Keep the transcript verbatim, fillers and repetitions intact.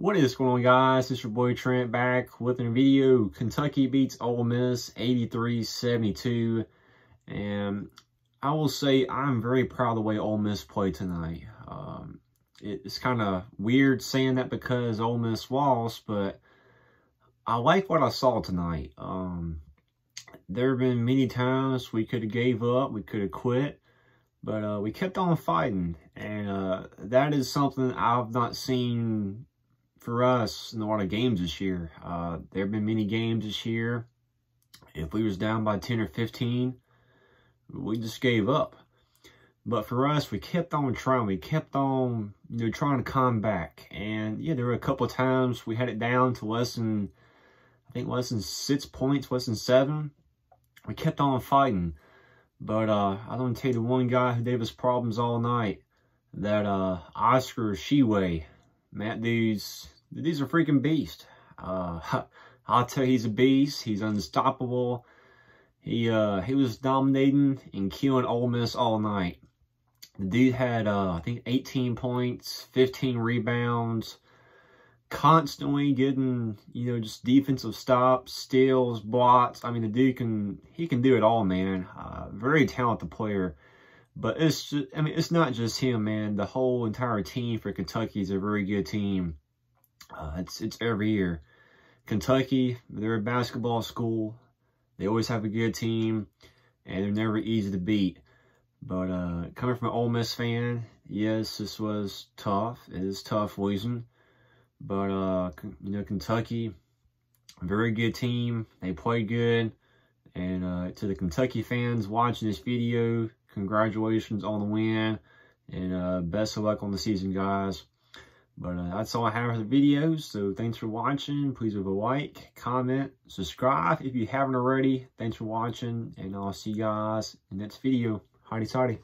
What is going on, guys? It's your boy Trent back with a video. Kentucky beats Ole Miss eighty-three seventy-two. And I will say I'm very proud of the way Ole Miss played tonight. Um, it, it's kind of weird saying that because Ole Miss lost, but I like what I saw tonight. Um, there have been many times we could have gave up, we could have quit, but uh, we kept on fighting. And uh, that is something I've not seen for us in a lot of games this year. Uh, there have been many games this year. If we was down by ten or fifteen, we just gave up. But for us, we kept on trying. We kept on, you know, trying to come back. And yeah, there were a couple of times we had it down to less than, I think less than six points, less than seven. We kept on fighting. But uh, I don't tell you the one guy who gave us problems all night, that uh, Oscar Tshiebwe. Matt, dude's, dude's a freaking beast. Uh, I'll tell you, he's a beast. He's unstoppable. He uh, he was dominating and killing Ole Miss all night. The dude had, uh, I think, eighteen points, fifteen rebounds, constantly getting, you know, just defensive stops, steals, blocks. I mean, the dude can, he can do it all, man. Uh, very talented player. But it's just, I mean, it's not just him, man. The whole entire team for Kentucky is a very good team. Uh, it's it's every year. Kentucky, they're a basketball school. They always have a good team, and they're never easy to beat. But uh, coming from an Ole Miss fan, yes, this was tough. It is tough losing. But, uh, you know, Kentucky, a very good team. They play good. And uh, to the Kentucky fans watching this video, congratulations on the win, and uh, best of luck on the season, guys. But uh, that's all I have for the video, so thanks for watching. Please leave a like, comment, subscribe if you haven't already. Thanks for watching, and I'll see you guys in the next video. Hotty toddy.